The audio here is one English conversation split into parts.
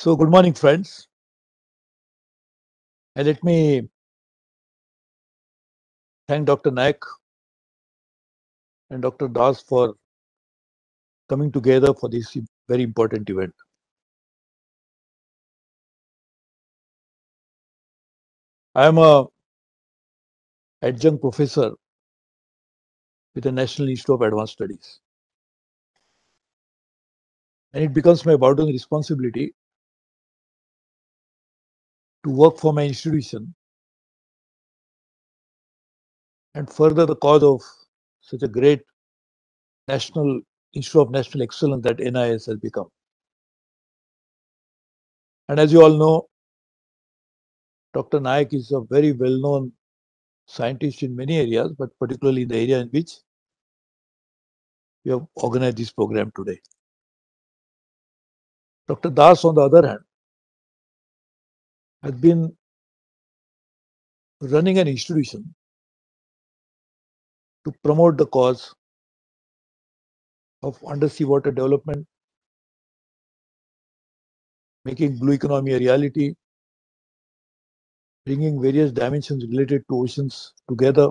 So, good morning, friends. And let me thank Dr. Nayak and Dr. Das for coming together for this very important event. I am an adjunct professor with the National Institute of Advanced Studies. And it becomes my burden and responsibility to work for my institution and further the cause of such a great national institute of national excellence that NIS has become. And as you all know, Dr. Nayak is a very well-known scientist in many areas, but particularly in the area in which we have organized this program today. Dr. Das, on the other hand, has been running an institution to promote the cause of undersea water development, making Blue Economy a reality, bringing various dimensions related to oceans together,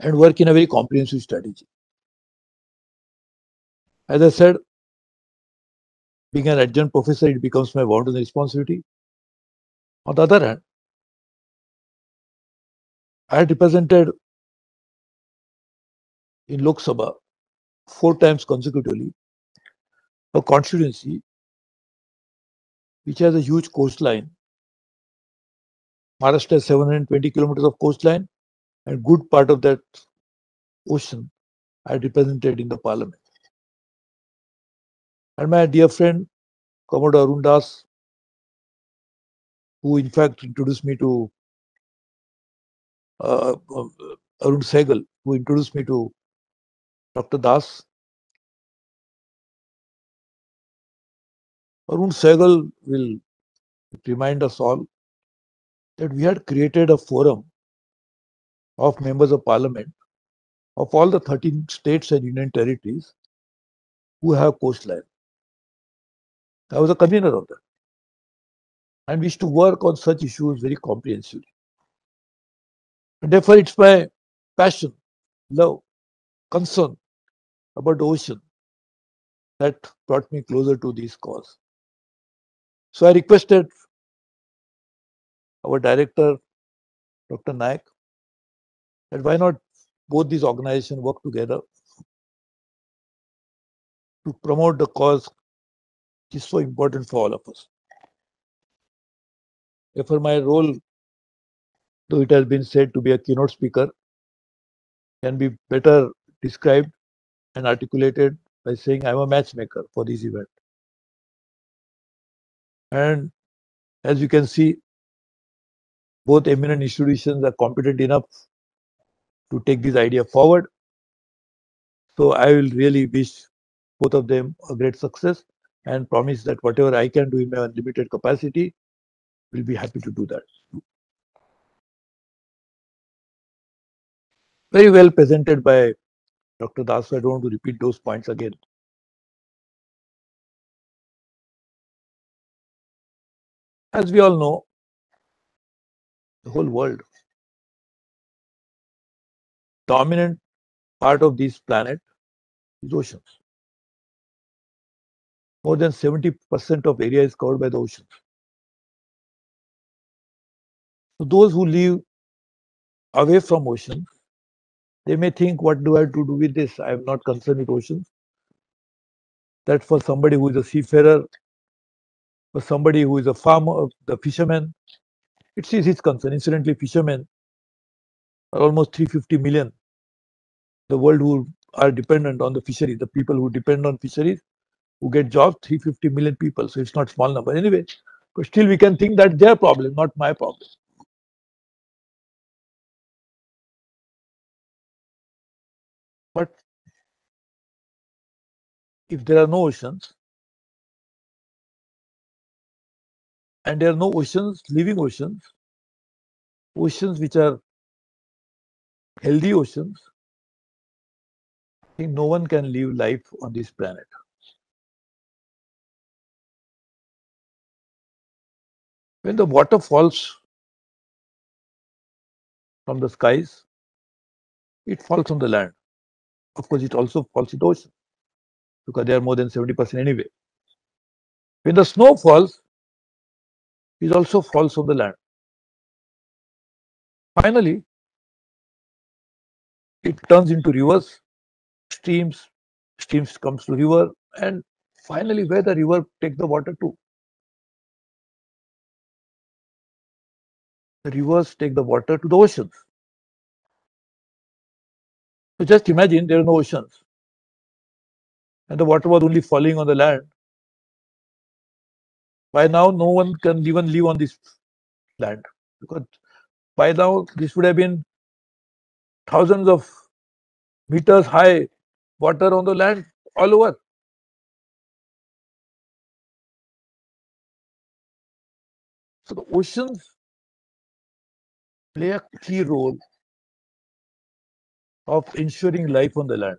and work in a very comprehensive strategy. As I said, being an adjunct professor, it becomes my burden and responsibility. On the other hand, I had represented in Lok Sabha 4 times consecutively a constituency which has a huge coastline. Maharashtra has 720 kilometers of coastline, and good part of that ocean I represented in the parliament. And my dear friend, Commodore Arun Das, who in fact introduced me to Arun Sehgal, who introduced me to Dr. Das. Arun Sehgal will remind us all that we had created a forum of members of parliament of all the 13 states and union territories who have coastline. I was a convener of that, and we used to work on such issues very comprehensively. And therefore, it's my passion, love, concern about the ocean that brought me closer to this cause. So I requested our director, Dr. Nayak, that why not both these organizations work together to promote the cause which is so important for all of us. Therefore, my role, though it has been said to be a keynote speaker, can be better described and articulated by saying I'm a matchmaker for this event. And as you can see, both eminent institutions are competent enough to take this idea forward. So I will really wish both of them a great success and promise that whatever I can do in my unlimited capacity, we'll be happy to do that. Very well presented by Dr. Das, so I don't want to repeat those points again. As we all know, the whole world, dominant part of this planet is oceans. More than 70% of area is covered by the oceans. So those who live away from oceans, they may think, what do I have to do with this? I am not concerned with oceans. That for somebody who is a seafarer, for somebody who is a farmer, the fisherman, it is his concern. Incidentally, fishermen are almost 350 million. The world who are dependent on the fisheries, the people who depend on fisheries, who get jobs, 350 million people. So it's not small number. Anyway, but still we can think that their problem, not my problem. But if there are no oceans, and there are no oceans, living oceans, oceans which are healthy oceans, I think no one can live life on this planet. When the water falls from the skies, it falls on the land. Of course, it also falls in the ocean, because they are more than 70% anyway. When the snow falls, it also falls on the land. Finally, it turns into rivers, streams comes to river, and finally where the river takes the water to. The rivers take the water to the oceans. So just imagine there are no oceans, and the water was only falling on the land. By now, no one can even live on this land, because by now this would have been thousands of meters high water on the land all over. So the oceans play a key role of ensuring life on the land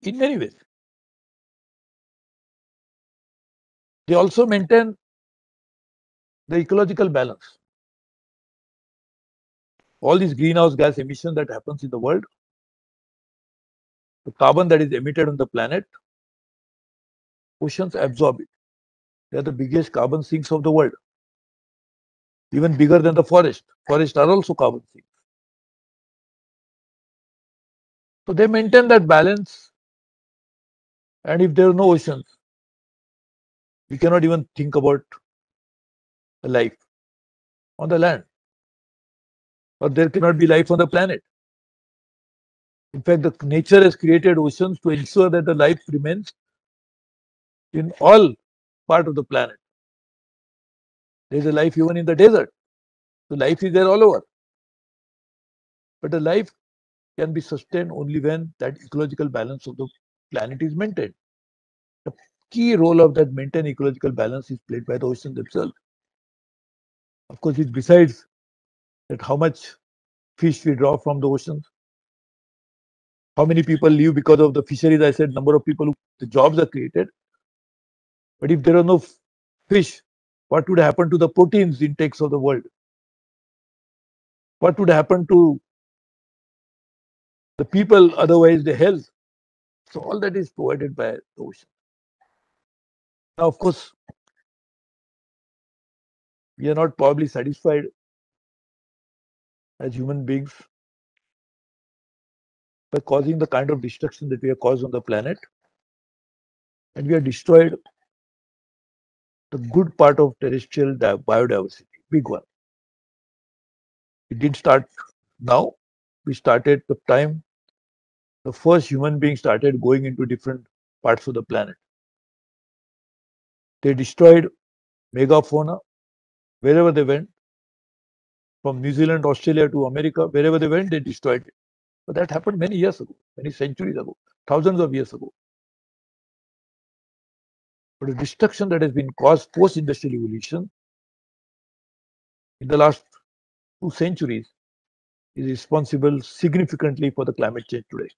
in many ways. They also maintain the ecological balance. All these greenhouse gas emissions that happens in the world, the carbon that is emitted on the planet, oceans absorb it. They are the biggest carbon sinks of the world, even bigger than the forest. Forests are also carbon sinks. So they maintain that balance, and if there are no oceans, we cannot even think about life on the land, or there cannot be life on the planet. In fact, the nature has created oceans to ensure that the life remains in all parts of the planet. There is a life even in the desert. So life is there all over. But the life can be sustained only when that ecological balance of the planet is maintained. The key role of that maintained ecological balance is played by the oceans themselves. Of course, it's besides that how much fish we draw from the oceans, how many people live because of the fisheries. I said number of people, the jobs are created. But if there are no fish, what would happen to the proteins intakes of the world? What would happen to the people, otherwise their health? So all that is provided by the ocean. Now, of course, we are not probably satisfied as human beings by causing the kind of destruction that we have caused on the planet, and we have destroyed the good part of terrestrial biodiversity, big one. It didn't start now. We started the time the first human being started going into different parts of the planet. They destroyed megafauna wherever they went. From New Zealand, Australia to America, wherever they went, they destroyed it. But that happened many years ago, many centuries ago, thousands of years ago. But the destruction that has been caused post-industrial evolution in the last 2 centuries is responsible significantly for the climate change today.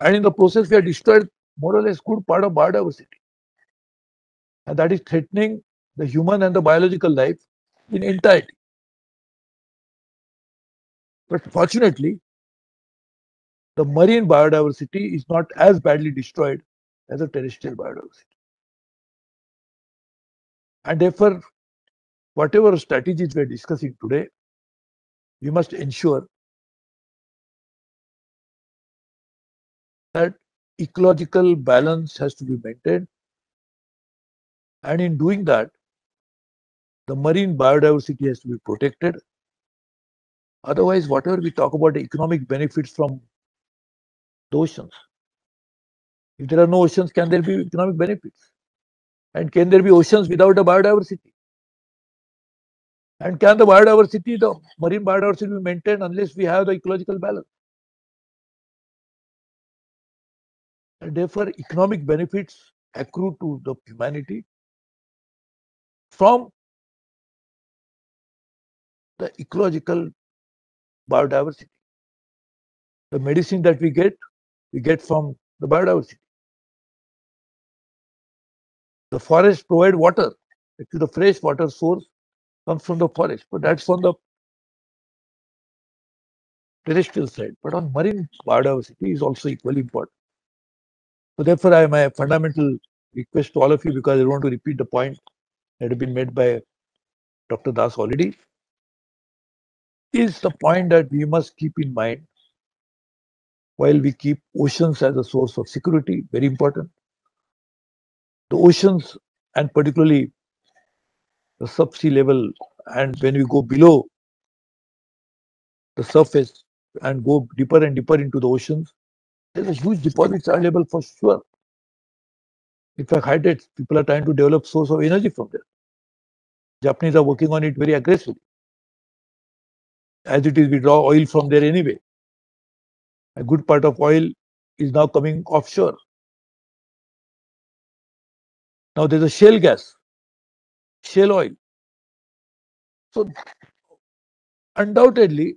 And in the process, we have destroyed more or less good part of biodiversity. And that is threatening the human and the biological life in entirety. But fortunately, the marine biodiversity is not as badly destroyed as a terrestrial biodiversity. And therefore, whatever strategies we are discussing today, we must ensure that ecological balance has to be maintained. And in doing that, the marine biodiversity has to be protected. Otherwise, whatever we talk about the economic benefits from the oceans, if there are no oceans, can there be economic benefits? And can there be oceans without the biodiversity? And can the biodiversity, the marine biodiversity, be maintained unless we have the ecological balance? And therefore, economic benefits accrue to the humanity from the ecological biodiversity. The medicine that we get from the biodiversity. The forests provide water. Actually, the fresh water source comes from the forest, but that's on the terrestrial side. But on marine biodiversity is also equally important. So therefore, my fundamental request to all of you, because I want to repeat the point that had been made by Dr. Das already, is the point that we must keep in mind while we keep oceans as a source of security, very important. The oceans, and particularly the subsea level, and when we go below the surface and go deeper and deeper into the oceans, there's a huge deposits available for sure. In fact, hydrates, people are trying to develop source of energy from there. Japanese are working on it very aggressively. As it is, we draw oil from there anyway. A good part of oil is now coming offshore. Now there's a shale gas, shale oil. So undoubtedly,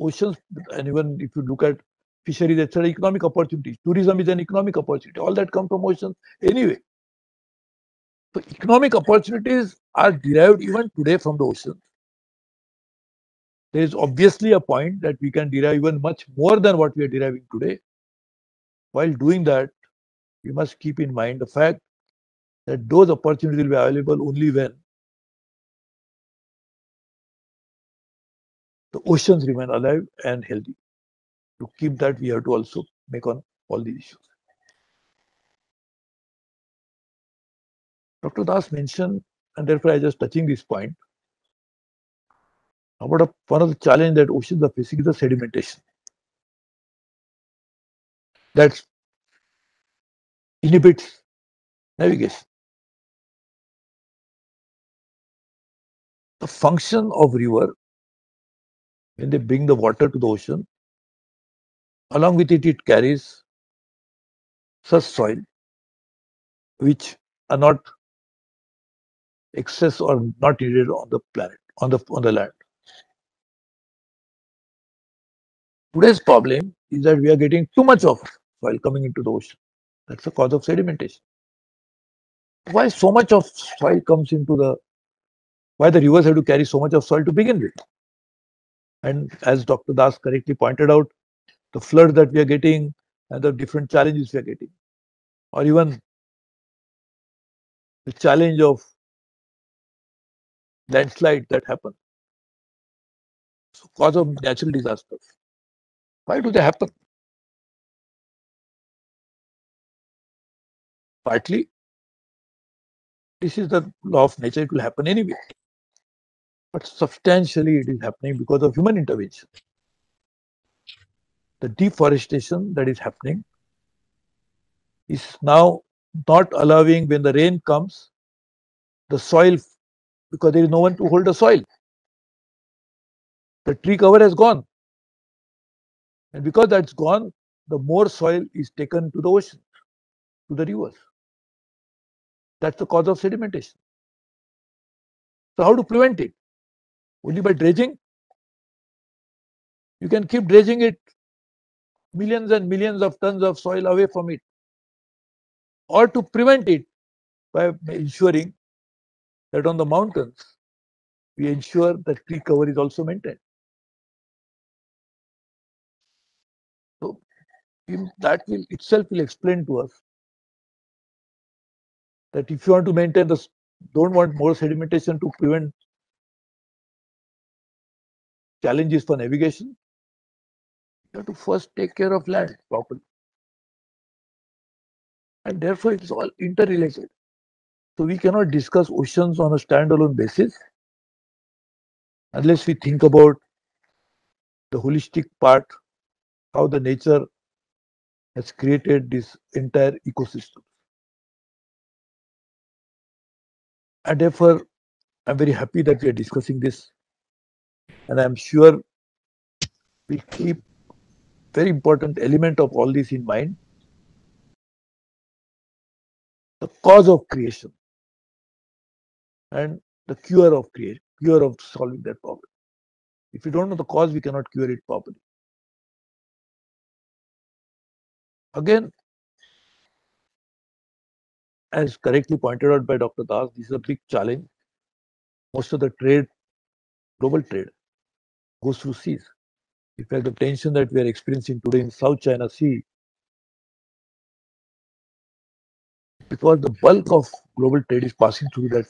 oceans, and even if you look at fisheries, etc., economic opportunities. Tourism is an economic opportunity. All that comes from oceans anyway. So economic opportunities are derived even today from the oceans. There is obviously a point that we can derive even much more than what we are deriving today. While doing that, we must keep in mind the fact that those opportunities will be available only when the oceans remain alive and healthy. To keep that, we have to also make on all these issues. Dr. Das mentioned, and therefore I just touching this point, about one of the challenges that oceans are facing is the sedimentation. That inhibits navigation. The function of river, when they bring the water to the ocean, along with it, it carries such soil which are not excess or not needed on the planet, on the land. Today's problem is that we are getting too much of soil coming into the ocean. That's the cause of sedimentation. Why so much of soil comes into the? Why the rivers have to carry so much of soil to begin with? And as Dr. Das correctly pointed out, the floods that we are getting and the different challenges we are getting, or even the challenge of landslide that happen. So cause of natural disasters. Why do they happen? Partly, this is the law of nature, it will happen anyway. But substantially it is happening because of human intervention. The deforestation that is happening is now not allowing, when the rain comes, the soil, because there is no one to hold the soil. The tree cover has gone. And because that's gone, the more soil is taken to the ocean, to the rivers. That's the cause of sedimentation. So how to prevent it? Only by dredging? You can keep dredging it. Millions and millions of tons of soil away from it, or to prevent it by ensuring that on the mountains we ensure that tree cover is also maintained. So that will itself will explain to us that if you want to maintain this, don't want more sedimentation to prevent challenges for navigation, to first take care of land properly, and therefore it is all interrelated. So we cannot discuss oceans on a standalone basis unless we think about the holistic part, how the nature has created this entire ecosystem. And therefore I'm very happy that we are discussing this, and I'm sure we keep very important element of all this in mind. The cause of creation and the cure of creation, cure of solving that problem. If you don't know the cause, we cannot cure it properly. Again, as correctly pointed out by Dr. Das, this is a big challenge. Most of the trade, global trade, goes through seas. In fact, the tension that we are experiencing today in South China Sea, because the bulk of global trade is passing through that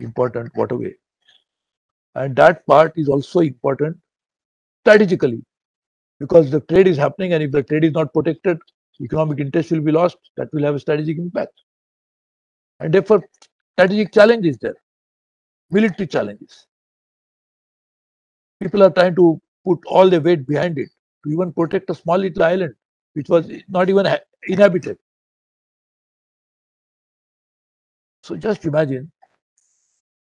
important waterway. And that part is also important strategically, because the trade is happening, and if the trade is not protected, economic interest will be lost. That will have a strategic impact. And therefore, strategic challenge is there, military challenges. People are trying to put all their weight behind it to even protect a small little island, which was not even inhabited. So just imagine,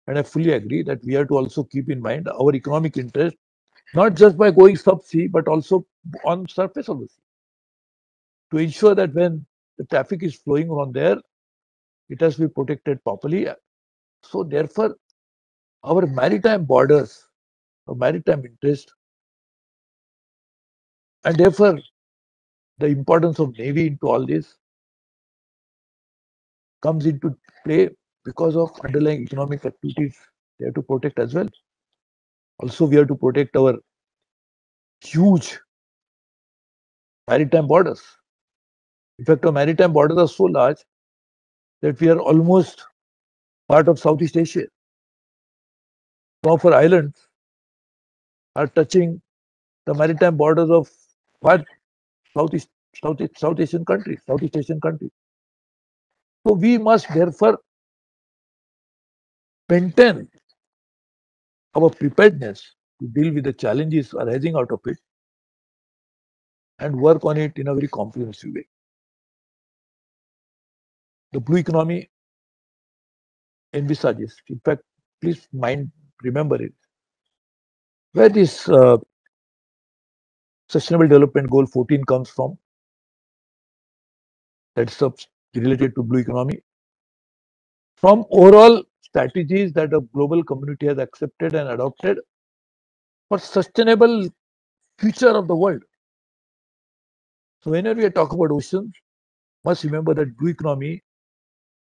and I fully agree that we have to also keep in mind our economic interest, not just by going sub-sea, but also on surface of the sea, to ensure that when the traffic is flowing on there, it has to be protected properly. So therefore, our maritime borders, our maritime interest, and therefore the importance of Navy into all this comes into play because of underlying economic activities they have to protect as well. Also, we have to protect our huge maritime borders. In fact, our maritime borders are so large that we are almost part of Southeast Asia. Some of our islands are touching the maritime borders of Southeast Asian countries. So we must therefore maintain our preparedness to deal with the challenges arising out of it and work on it in a very comprehensive way. The Blue Economy envisages, in fact, please remember it, where this Sustainable Development Goal 14 comes from, that's related to Blue Economy, from overall strategies that a global community has accepted and adopted for sustainable future of the world. So whenever we talk about oceans, must remember that Blue Economy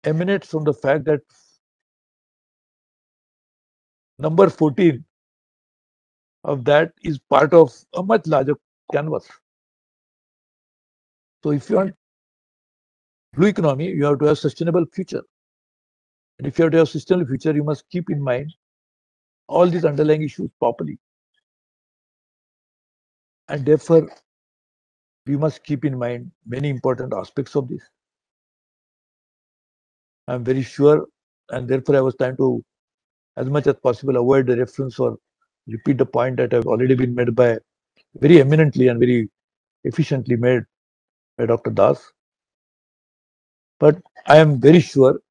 emanates from the fact that number 14 of that is part of a much larger canvas. So if you want Blue Economy, you have to have sustainable future. And if you have to have sustainable future, you must keep in mind all these underlying issues properly. And therefore, we must keep in mind many important aspects of this. I'm very sure, and therefore I was trying to, as much as possible, avoid the reference or repeat the point that have already been made by, very eminently and very efficiently made by Dr. Das. But I am very sure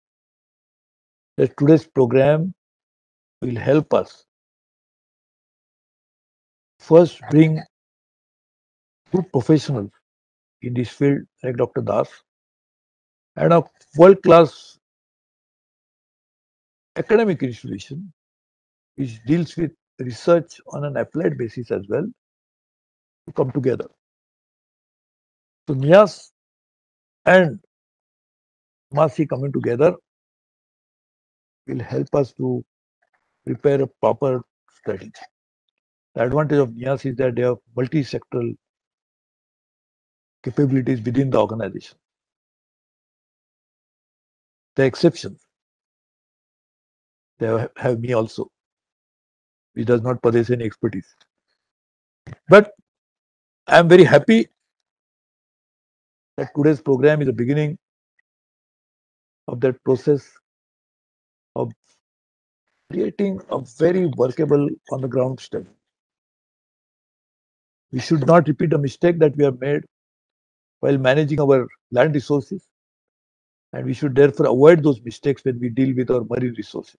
that today's program will help us first bring good professionals in this field like Dr. Das and a world-class academic institution which deals with research on an applied basis as well to come together. So NIAS and MASI coming together will help us to prepare a proper strategy. The advantage of NIAS is that they have multi-sectoral capabilities within the organization. The exceptions, they have me also, which does not possess any expertise. But I am very happy that today's program is the beginning of that process of creating a very workable on-the-ground study. We should not repeat the mistake that we have made while managing our land resources, and we should therefore avoid those mistakes when we deal with our marine resources.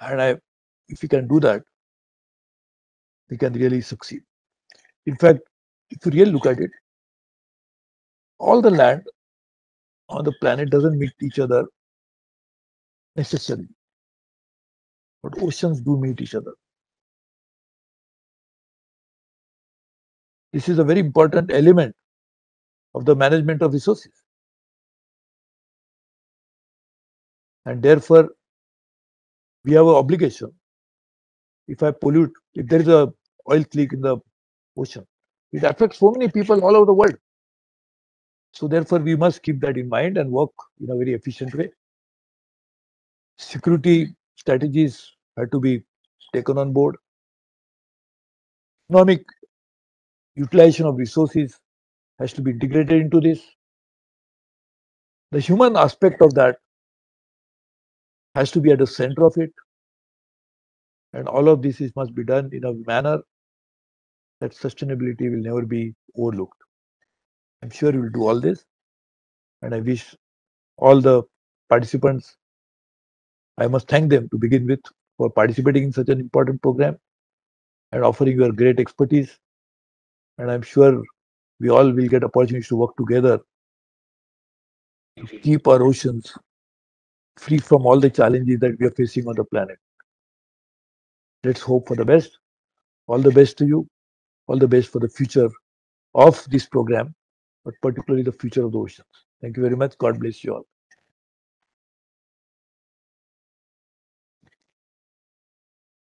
And if we can do that, we can really succeed. In fact, if you really look at it, all the land on the planet doesn't meet each other necessarily, but oceans do meet each other. This is a very important element of the management of resources. And therefore, we have an obligation. If I pollute, if there is an oil leak in the ocean, it affects so many people all over the world. So therefore, we must keep that in mind and work in a very efficient way. Security strategies had to be taken on board. Economic utilization of resources has to be integrated into this. The human aspect of that has to be at the center of it. And all of this must be done in a manner that sustainability will never be overlooked. I'm sure you will do all this. And I wish all the participants, I must thank them to begin with for participating in such an important program and offering your great expertise. And I'm sure we all will get opportunities to work together to keep our oceans free from all the challenges that we are facing on the planet. Let's hope for the best. All the best to you. All the best for the future of this program, but particularly the future of the oceans. Thank you very much. God bless you all.